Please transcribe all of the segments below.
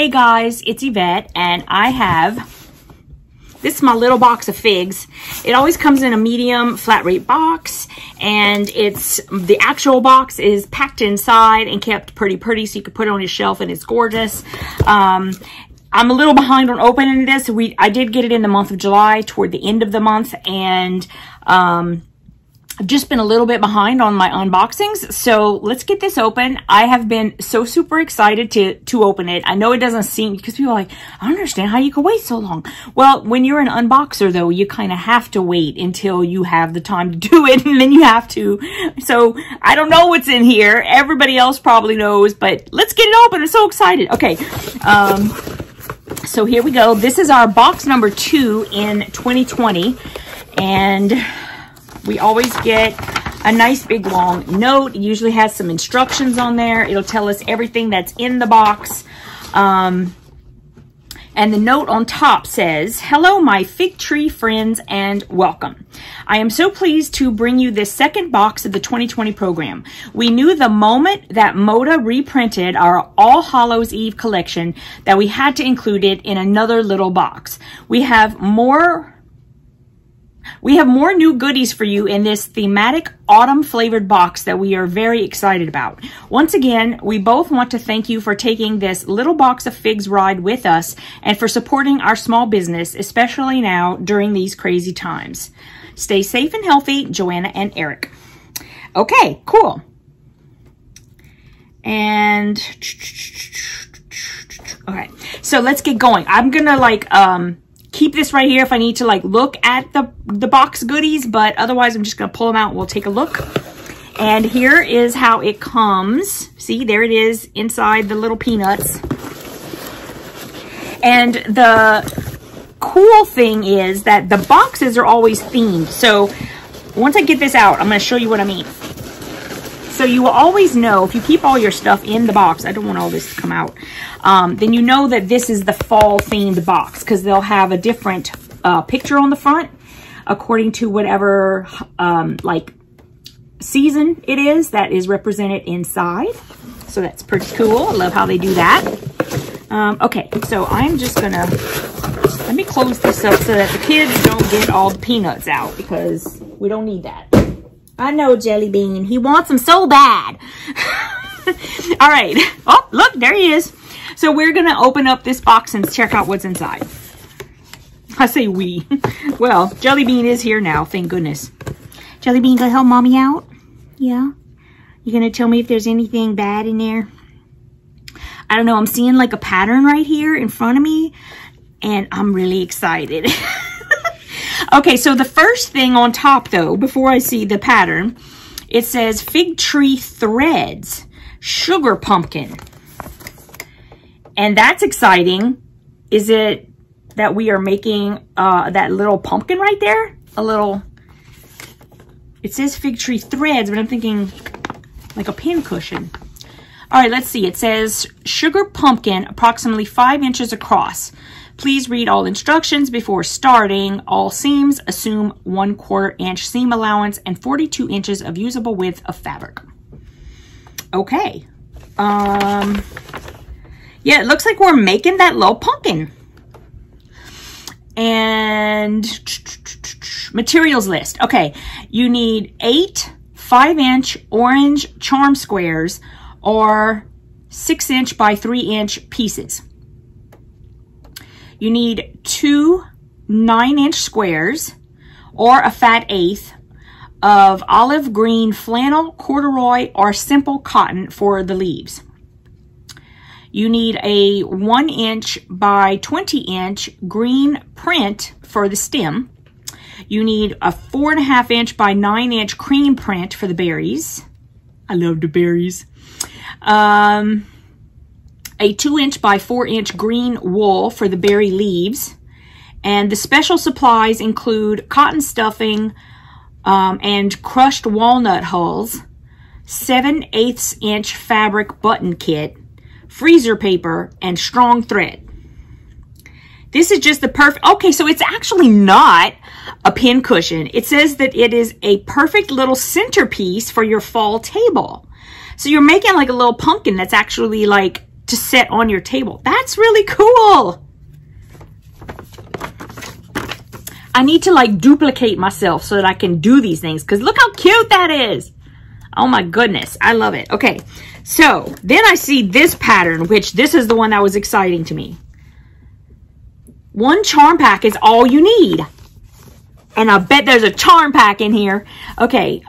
Hey guys, it's Yvette, and I have, this is my little box of figs. It always comes in a medium flat rate box, and it's, the actual box is packed inside and kept pretty, so you can put it on your shelf and it's gorgeous. I'm a little behind on opening this. I did get it in the month of July, toward the end of the month, and I've just been a little bit behind on my unboxings, so let's get this open. I have been so super excited to open it. I know it doesn't seem, because people are like, I don't understand how you could wait so long. Well, when you're an unboxer though, you kind of have to wait until you have the time to do it, and then you have to. So I don't know what's in here. Everybody else probably knows, but let's get it open. I'm so excited. Okay. So here we go. This is our box number 2 in 2020, and we always get a nice big long note. It usually has some instructions on there. It'll tell us everything that's in the box. And the note on top says, hello, my fig tree friends, and welcome. I am so pleased to bring you this second box of the 2020 program. We knew the moment that Moda reprinted our All Hallows Eve collection that we had to include it in another little box. We have more new goodies for you in this thematic autumn flavored box that we are very excited about. Once again, we both want to thank you for taking this little box of figs ride with us and for supporting our small business, especially now during these crazy times. Stay safe and healthy, Joanna and Eric. Okay, cool. And okay, so let's get going. I'm gonna like, keep this right here if I need to like look at the box goodies, but otherwise I'm just gonna pull them out and we'll take a look. And here is how it comes. See, there it is inside the little peanuts. And the cool thing is that the boxes are always themed. So once I get this out, I'm gonna show you what I mean. So you will always know, if you keep all your stuff in the box, I don't want all this to come out, then you know that this is the fall themed box, because they'll have a different picture on the front according to whatever like season it is that is represented inside. So that's pretty cool. I love how they do that. Okay, so I'm just gonna, let me close this up so that the kids don't get all the peanuts out, because we don't need that. I know Jellybean. He wants them so bad. All right. Oh, look, there he is. So we're going to open up this box and check out what's inside. I say we. Well, Jellybean is here now. Thank goodness. Jellybean, gonna help mommy out? Yeah. You gonna tell me if there's anything bad in there? I don't know. I'm seeing like a pattern right here in front of me, and I'm really excited. Okay, so the first thing on top, though, before I see the pattern, it says Fig Tree Threads, Sugar Pumpkin. And that's exciting. Is it that we are making that little pumpkin right there? A little, it says Fig Tree Threads, but I'm thinking like a pin cushion. All right, let's see. It says Sugar Pumpkin, approximately 5 inches across. Please read all instructions before starting. All seams, assume 1/4 inch seam allowance and 42 inches of usable width of fabric. Okay. Yeah, it looks like we're making that little pumpkin. And materials list. Okay, you need 8 5-inch orange charm squares or 6-inch by 3-inch pieces. You need 2 9-inch squares or a fat 1/8 of olive green flannel, corduroy, or simple cotton for the leaves. You need a 1-inch by 20-inch green print for the stem. You need a 4.5-inch by 9-inch cream print for the berries. I love the berries. A 2-inch by 4-inch green wool for the berry leaves. And the special supplies include cotton stuffing and crushed walnut hulls, 7/8-inch fabric button kit, freezer paper, and strong thread. This is just the perfect, okay, so it's actually not a pin cushion. It says that it is a perfect little centerpiece for your fall table. So you're making like a little pumpkin that's actually like to set on your table. That's really cool. I need to like duplicate myself so that I can do these things, because look how cute that is. Oh my goodness, I love it. Okay, so then I see this pattern, which this is the one that was exciting to me. One charm pack is all you need. And I bet there's a charm pack in here. Okay,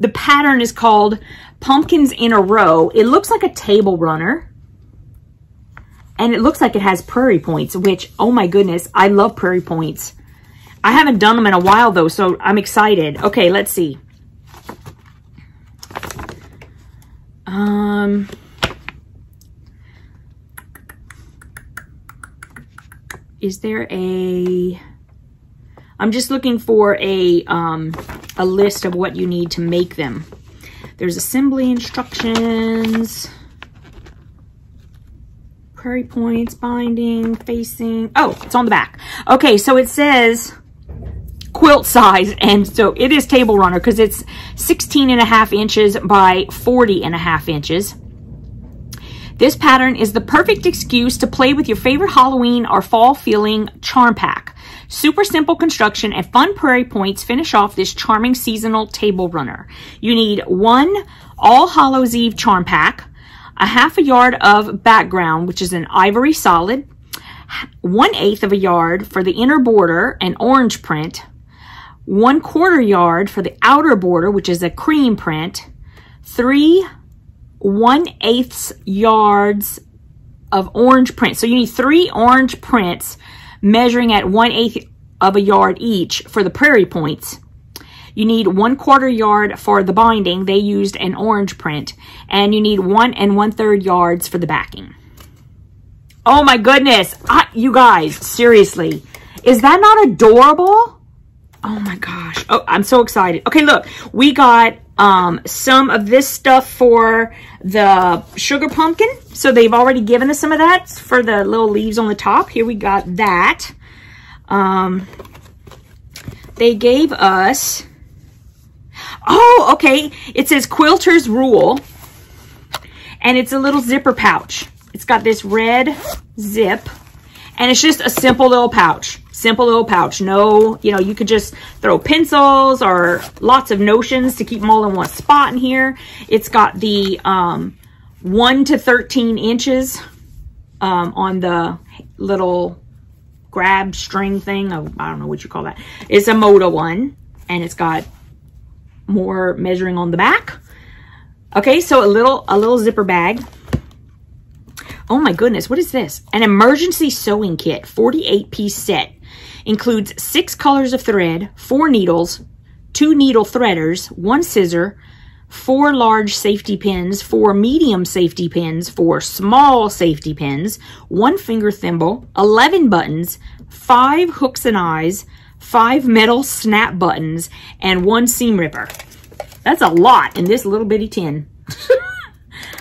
the pattern is called Pumpkins in a Row. It looks like a table runner. And it looks like it has prairie points, which, oh my goodness, I love prairie points. I haven't done them in a while though, so I'm excited. Okay, let's see. Is there a... I'm just looking for a list of what you need to make them. There's assembly instructions, prairie points, binding, facing. Oh, it's on the back. Okay, so it says quilt size, and so it is table runner because it's 16.5 inches by 40.5 inches. This pattern is the perfect excuse to play with your favorite Halloween or fall feeling charm pack. Super simple construction and fun prairie points finish off this charming seasonal table runner. You need one All Hallows Eve charm pack, a half a yard of background, which is an ivory solid, 1/8 of a yard for the inner border, an orange print, 1/4 yard for the outer border, which is a cream print, 3 1/8 yards of orange print. So you need 3 orange prints measuring at 1/8 of a yard each for the prairie points. You need 1/4 yard for the binding. They used an orange print. And you need 1 1/3 yards for the backing. Oh my goodness. You guys, seriously. Is that not adorable? Oh my gosh. Oh, I'm so excited. Okay, look. We got some of this stuff for the Sugar Pumpkin. So they've already given us some of that for the little leaves on the top. Here we got that. They gave us, oh, okay. It says Quilter's Rule, and it's a little zipper pouch. It's got this red zip, and it's just a simple little pouch. Simple little pouch. No, you know, you could just throw pencils or lots of notions to keep them all in one spot in here. It's got the 1 to 13 inches on the little grab string thing. Oh, I don't know what you call that. It's a Moda one, and it's got more measuring on the back. Okay, so a little zipper bag. Oh my goodness, what is this? An emergency sewing kit, 48-piece set. Includes 6 colors of thread, 4 needles, 2 needle threaders, 1 scissor, 4 large safety pins, 4 medium safety pins, 4 small safety pins, 1 finger thimble, 11 buttons, 5 hooks and eyes, 5 metal snap buttons, and 1 seam ripper. That's a lot in this little bitty tin.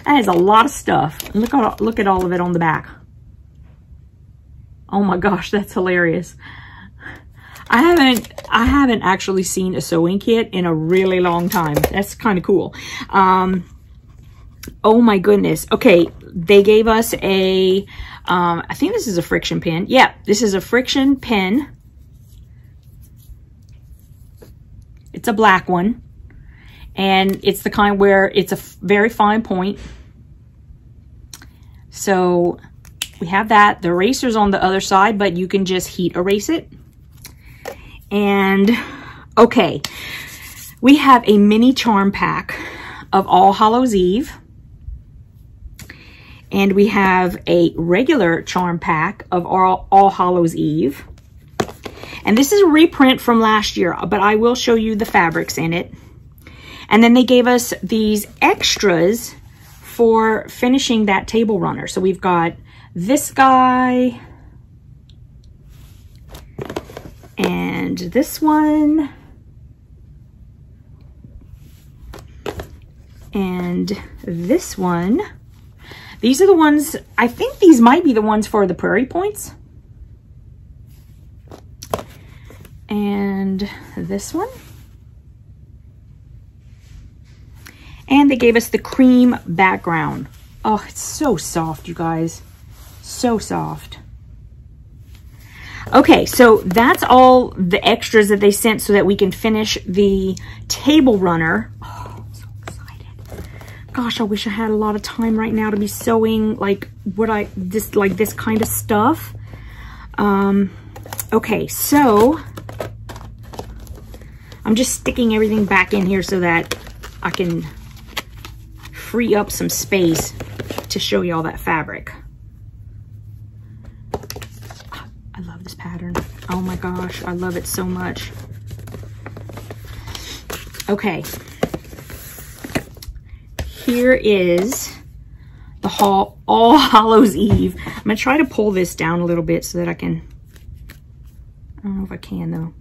That is a lot of stuff. Look at all of it on the back. Oh my gosh, that's hilarious. I haven't actually seen a sewing kit in a really long time. That's kind of cool. Oh my goodness. Okay, they gave us a, I think this is a friction pin. Yeah, this is a friction pin. It's a black one. And it's the kind where it's a very fine point. So we have that. The eraser's on the other side, but you can just heat erase it. And okay, we have a mini charm pack of All Hallows Eve. And we have a regular charm pack of All Hallows Eve. And this is a reprint from last year, but I will show you the fabrics in it. And then they gave us these extras for finishing that table runner. So we've got this guy and this one and this one. These are the ones, I think these might be the ones for the prairie points. And this one. And they gave us the cream background. Oh, it's so soft, you guys. So soft. Okay, so that's all the extras that they sent so that we can finish the table runner. Oh, I'm so excited. Gosh, I wish I had a lot of time right now to be sewing like what I just like this kind of stuff. Okay, so I'm just sticking everything back in here so that I can free up some space to show you all that fabric. I love this pattern. Oh my gosh, I love it so much. Okay. Here is the All Hallows Eve. I'm gonna try to pull this down a little bit so that I can, I don't know if I can though.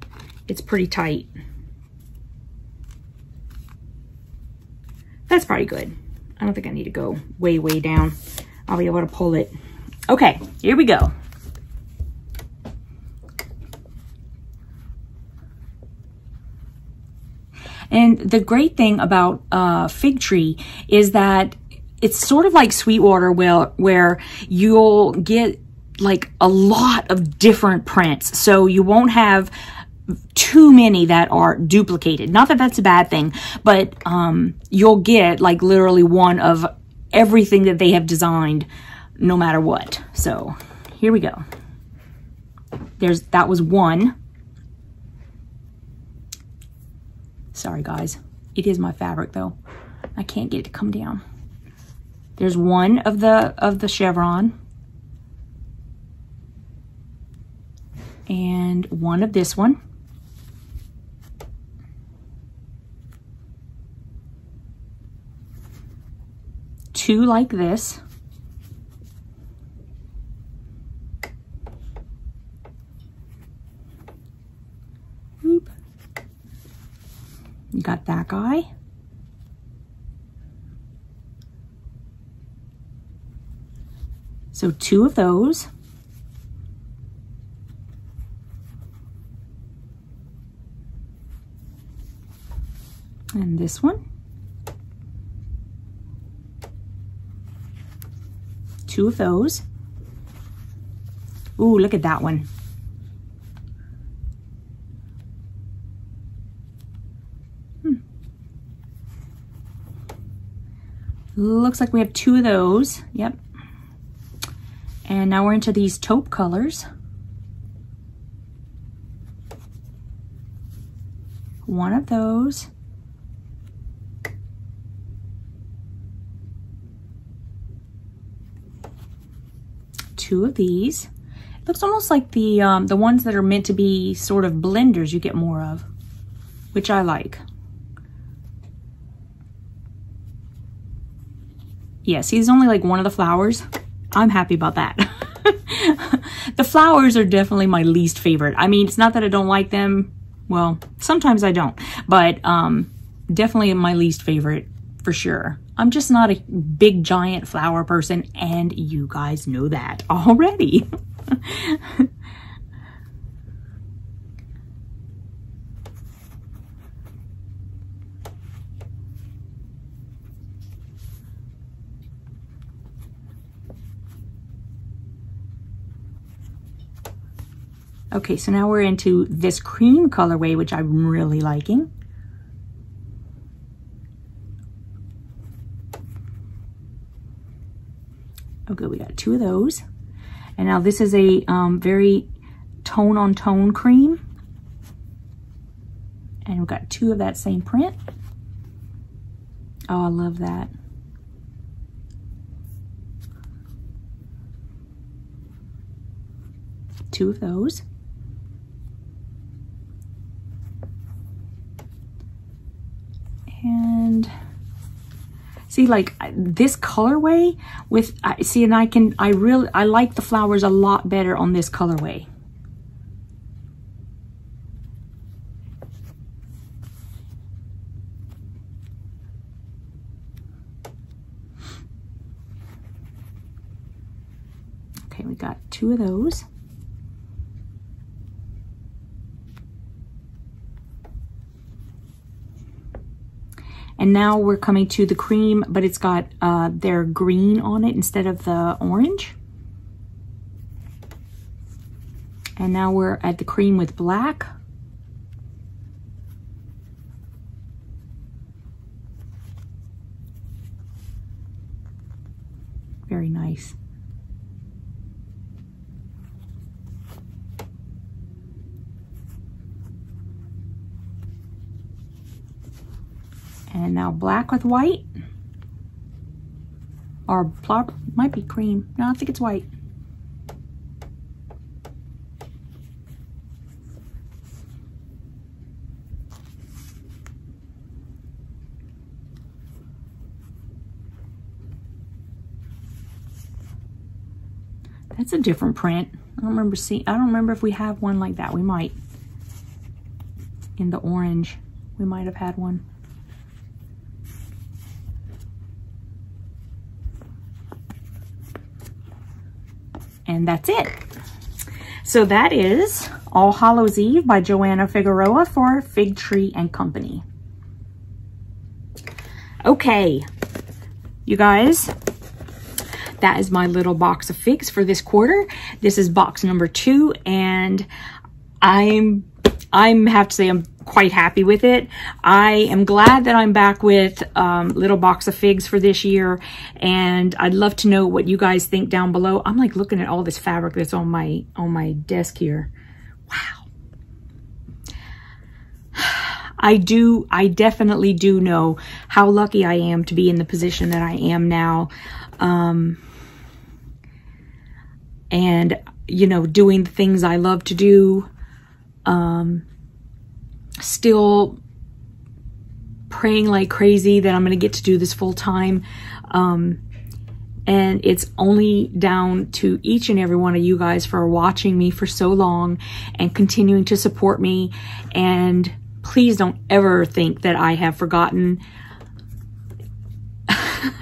It's pretty tight. That's probably good. I don't think I need to go way, way down. I'll be able to pull it. Okay, here we go. And the great thing about Fig Tree is that it's sort of like Sweetwater where you'll get like a lot of different prints. So you won't have too many that are duplicated. Not that that's a bad thing, but you'll get like literally one of everything that they have designed no matter what. So here we go. That was one. Sorry guys, it is my fabric though. I can't get it to come down. There's one of the chevron and one of this one. Two like this. Oop. You got that guy. So two of those. And this one. Two of those. Ooh, look at that one. Looks like we have two of those. Yep. And now we're into these taupe colors. One of those. Two of these. It looks almost like the ones that are meant to be sort of blenders you get more of, which I like. Yeah, see, there's only like one of the flowers. I'm happy about that. The flowers are definitely my least favorite. I mean, it's not that I don't like them. Well, sometimes I don't, but definitely my least favorite for sure. I'm just not a big giant flower person, and you guys know that already. Okay, so now we're into this cream colorway, which I'm really liking. Okay, we got two of those. And now this is a very tone-on-tone cream. And we've got two of that same print. Oh, I love that. Two of those. And see, like this colorway with, see, and I like the flowers a lot better on this colorway. Okay, we got two of those. And now we're coming to the cream, but it's got their green on it instead of the orange. And now we're at the cream with black. Very nice. And now black with white, or might be cream. No, I think it's white. That's a different print. I don't remember if we have one like that. We might. In the orange, we might have had one. And that's it. So that is All Hallows Eve by Joanna Figueroa for Fig Tree and Company. Okay, you guys, that is my little box of figs for this quarter. This is box number 2, and I have to say I'm quite happy with it. I am glad that I'm back with Little Box of Figs for this year, and I'd love to know what you guys think down below. I'm like looking at all this fabric that's on my desk here. Wow. I definitely do know how lucky I am to be in the position that I am now. And you know, doing the things I love to do, still praying like crazy that I'm going to get to do this full time. And it's only down to each and every one of you guys for watching me for so long and continuing to support me. And please don't ever think that I have forgotten.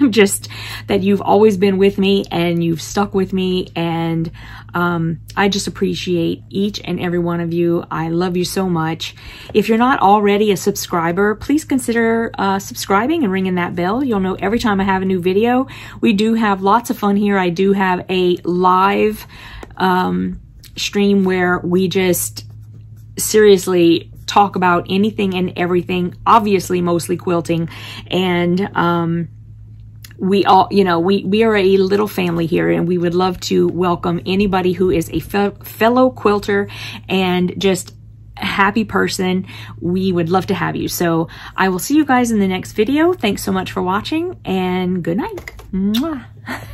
Just that you've always been with me and you've stuck with me, and I just appreciate each and every one of you. I love you so much. If you're not already a subscriber, please consider subscribing and ringing that bell. You'll know every time I have a new video. We do have lots of fun here. I do have a live stream where we just seriously talk about anything and everything, obviously mostly quilting, and we all, you know, we are a little family here, and we would love to welcome anybody who is a fellow quilter and just happy person. We would love to have you. So I will see you guys in the next video. Thanks so much for watching, and good night. Mwah.